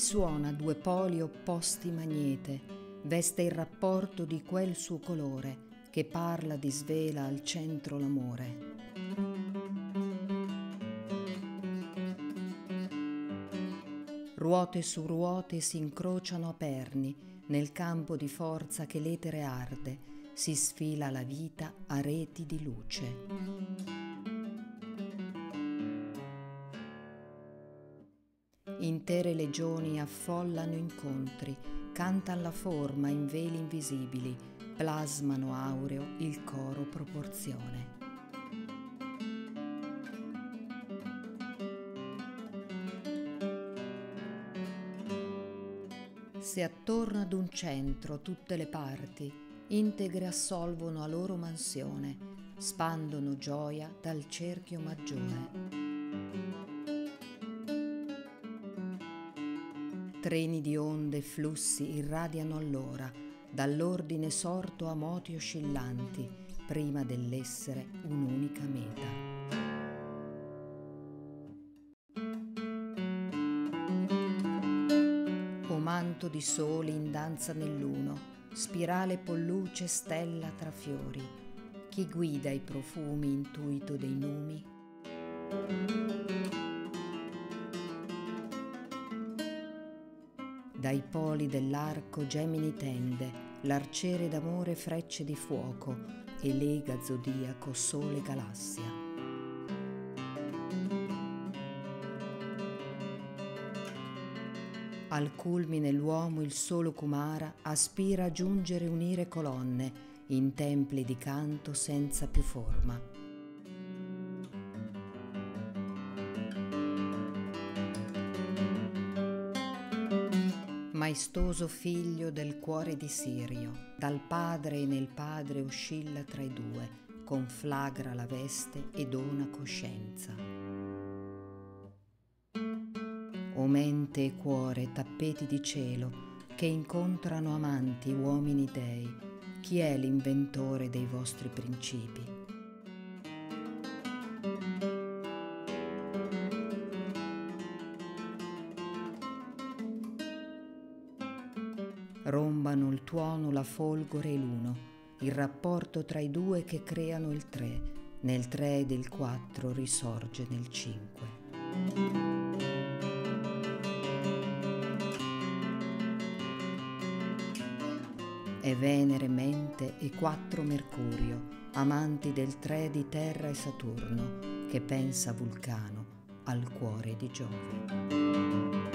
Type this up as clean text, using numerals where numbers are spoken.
risuona due poli opposti magnete, veste il rapporto di quel suo colore che parla di svela al centro l'amore. Ruote su ruote si incrociano a perni, nel campo di forza che l'etere arde, si sfila la vita a reti di luce. Intere legioni affollano incontri, cantan la forma in veli invisibili, plasmano aureo il coro proporzione. Se attorno ad un centro tutte le parti, integre assolvono a loro mansione, spandono gioia dal cerchio maggiore. Treni di onde e flussi irradiano allora, dall'ordine sorto a moti oscillanti, prima dell'essere un'unica meta. Manto di sole in danza nell'uno, spirale polluce stella tra fiori, chi guida i profumi intuito dei numi? Dai poli dell'arco Gemini tende, l'arciere d'amore frecce di fuoco e lega zodiaco sole galassia. Al culmine l'uomo, il solo Kumara, aspira a giungere e unire colonne in templi di canto senza più forma. Maestoso figlio del cuore di Sirio, dal padre e nel padre oscilla tra i due, conflagra la veste e dona coscienza. O mente e cuore, tappeti di cielo, che incontrano amanti, uomini dei, chi è l'inventore dei vostri principi? Rombano il tuono, la folgore e l'uno, il rapporto tra i due che creano il tre, nel tre ed il quattro risorge nel cinque. E Venere mente e quattro Mercurio, amanti del tre di Terra e Saturno, che pensa Vulcano al cuore di Giove.